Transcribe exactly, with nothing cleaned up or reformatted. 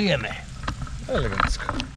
Żyjemy elegancko.